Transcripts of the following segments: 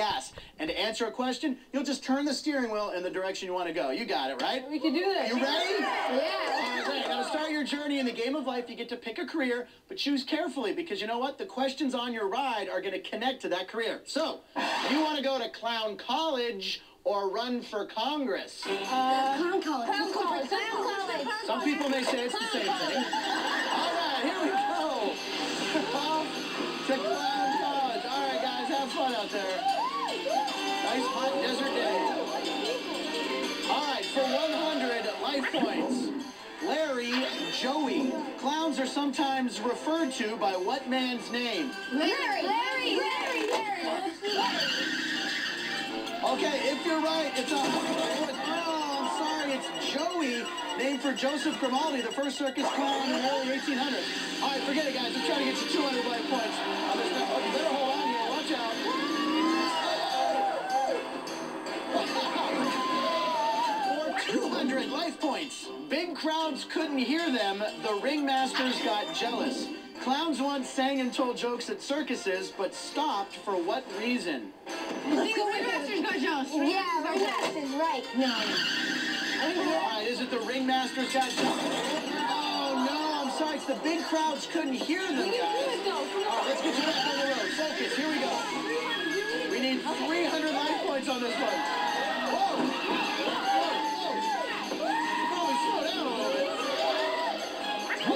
gas. And to answer a question, you'll just turn the steering wheel in the direction you want to go. You got it, right? We can do this. You ready? Yeah. All right, now start your journey in the game of life. You get to pick a career, but choose carefully because you know what? The questions on your ride are going to connect to that career. So, do you want to go to Clown College or run for Congress? Clown College. Clown College. Clown College. Some people may say it's the same thing. All right, here we go. To Clown College. All right, guys, have fun out there. Nice hot desert day. All right, for 100 life points, Larry Joey. Clowns are sometimes referred to by what man's name? Larry. Larry. Larry. Larry. Okay, if you're right, it's 100 points. It's Joey, named for Joseph Grimaldi, the first circus clown in the early 1800s. All right, forget it, guys. Let's try to get you 200 life points. Oh, you better hold on here. Watch out. For 200 life points, big crowds couldn't hear them. The ringmasters got jealous. Clowns once sang and told jokes at circuses, but stopped for what reason? I think the ringmasters got jealous. Yeah, ringmasters, right. No. Alright, is it the ringmasters, guys? Oh no, I'm sorry, it's the big crowds couldn't hear them, guys. Alright, let's get you back on the road. Focus, here we go. We need 300 life points on this one. Whoa! Whoa! Whoa! Slow down a little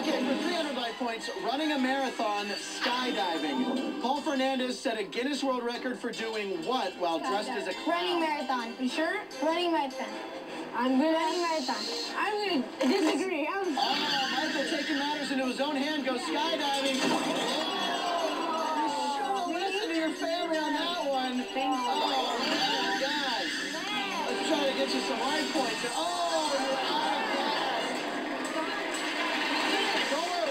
bit. Okay, for 300 life points, running a marathon, skydiving. Paul Fernandez set a Guinness World Record for doing what while dressed as a clown? Running marathon. You sure? Running marathon. I'm going to have a marathon. I'm going to disagree. Michael taking matters into his own hand, goes skydiving. Oh, you should have listened to your family on that one. Thank you. Oh, man, guys. Let's try to get you some life points. Oh, you're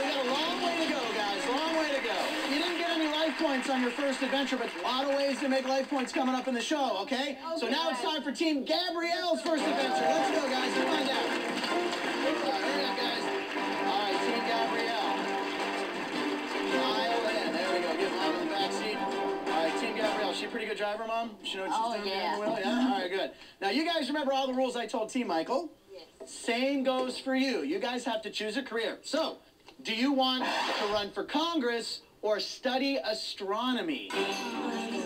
out of gas. Don't worry, we got a long way to go, guys. Long way to go. You didn't get any life points on your first adventure, but a lot of ways to make life points coming up in the show, okay? So now it's time for Team Gabrielle's first adventure. Let's go, guys. Let's find out. Hurry up, guys. All right, Team Gabrielle. Dial in. There we go. Get Mom in the back seat. All right, Team Gabrielle. She a pretty good driver, Mom? She knows what she's doing? Oh, yeah. All right, good. Now, you guys remember all the rules I told Team Michael? Yes. Same goes for you. You guys have to choose a career. So, do you want to run for Congress or study astronomy? Yeah. Study astronomy.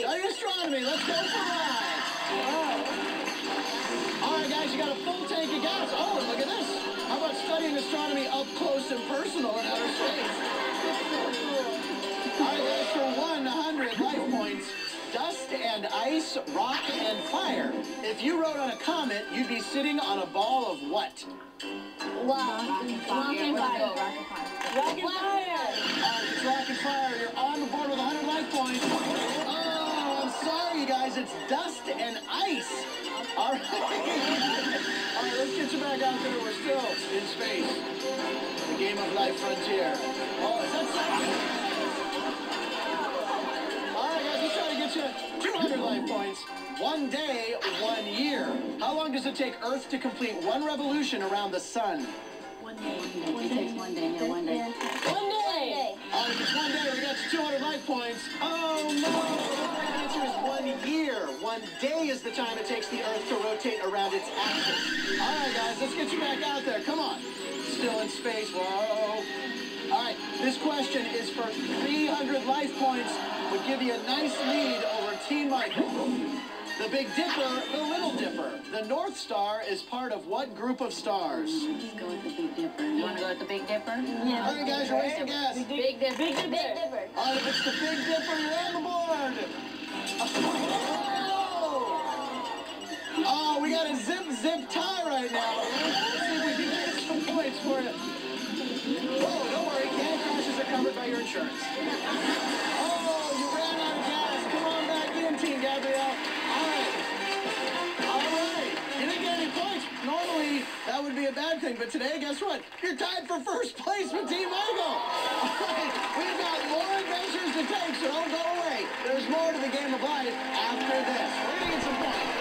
Study astronomy. Let's go for a ride. Oh. All right, guys, you got a full tank of gas. Oh, look at this. How about studying astronomy up close and personal in outer space? All right, guys, for 100 life points, dust and ice, rock and fire. If you rode on a comet, you'd be sitting on a ball of what? Wow. Rock and fire. Rock and fire. It's rock and fire. You're on the board with 100 life points. Oh, I'm sorry, you guys. It's dust and ice. All right. All right, let's get you back out there. We're still in space. The game of life frontier. Oh, is that something? All right, guys, let's try to get you 200 life points. 1 day, 1 year. How long does it take Earth to complete one revolution around the sun? 1 day. It takes 1 day. Yeah, 1 day. 1 day! All right, it's 1 day. We got 200 life points. Oh, no! The right answer is 1 year. 1 day is the time it takes the Earth to rotate around its axis. All right, guys, let's get you back out there. Come on. Still in space. Whoa. All right, this question is for 300 life points. Would give you a nice lead over Team Michael. The Big Dipper, the Little Dipper. The North Star is part of what group of stars? Let's go with the Big Dipper. You want to go with the Big Dipper? Yeah. All right, guys, you're wasting gas. Big Dipper. Big Dipper. Big Dipper. All right, if it's the Big Dipper, you're on the board. Oh! Oh, we got a zip-zip tie right now. Let's see if we can get some points for you. Whoa, don't worry. Gas crashes are covered by your insurance. Oh, you ran out of gas. Come on back in, Team Gabrielle. Normally, that would be a bad thing, but today, guess what? You're tied for first place with Team Argo. All right, we've got more adventures to take, so don't go away. There's more to the game of life after this. We're going to get some points.